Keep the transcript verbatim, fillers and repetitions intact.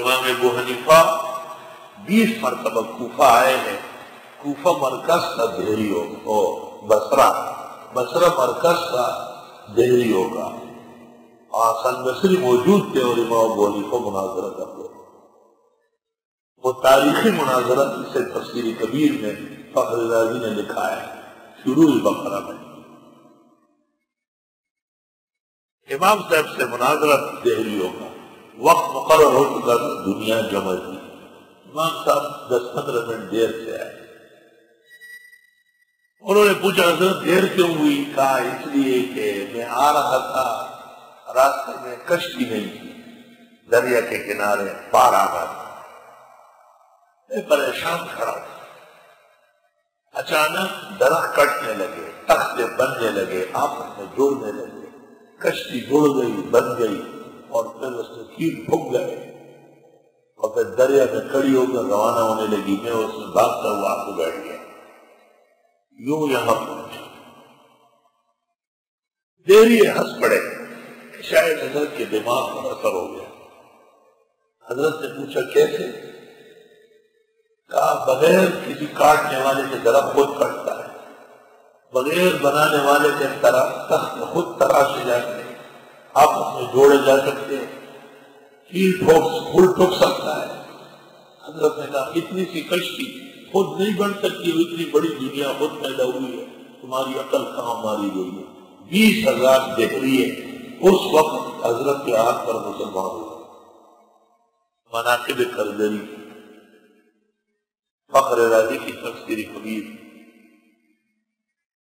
امام ابو حنیفہ بیس مرتبہ کوفہ آئے ہیں. کوفہ مرکز تھا دہریوں کو، بصرہ بصرہ مرکز تھا دہریوں کا. حسن بصری موجود تھے اور امام ابو حنیفہ مناظرہ کرتے تھے. وہ تاریخی مناظرہ اسے تفسیر کبیر میں فخر رازی نے لکھا ہے شروع البقرہ میں. امام صاحب سے مناظرہ دہلیوں کا وقت مقرر ہو چکا تھا، دنیا جمع تھی. امام صاحب دس پندرہ منٹ دیر سے آئے. انہوں نے پوچھا حضرت دیر کیوں ہوئی؟ کہا اس لیے کہ میں آ رہا تھا، راستے میں کشتی نہیں تھی، دریا کے کنارے پار آ رہا تھا، میں پریشان کھڑا تھا. اچانک درخت کٹنے لگے، تختے بننے لگے، آپس میں جوڑنے لگے، کشتی جوڑ گئی، بن گئی، اور پھر اس نے کیل پھک گئے اور پھر دریا میں کھڑی ہو کر روانہ ہونے لگی. میں اس میں بھاگتا ہوا آپ کو بیٹھ گیا. یوں یہاں پہنچا دیر یہ ہنس پڑے کہ شاید حضرت کے دماغ پر اثر ہو گیا. حضرت نے پوچھا کیسے؟ کہا بغیر کسی کاٹنے والے کے درخت خود کٹتا ہے، بغیر بنانے والے کے تخت خود تراشے جاتے ہیں، آپ اس میں جوڑے جا سکتے ہیں، کیل پھول ٹھوک سکتا ہے. حضرت نے کہا اتنی سی کشتی خود نہیں بن سکتی، اتنی بڑی دنیا خود پیدا ہوئی ہے، تمہاری عقل کہاں ماری گئی ہے. بیس ہزار دہریے اس وقت حضرت کے ہاتھ پر مسلمان ہوئے. مناقب کردری فخر رازی کی تفسیر کبیر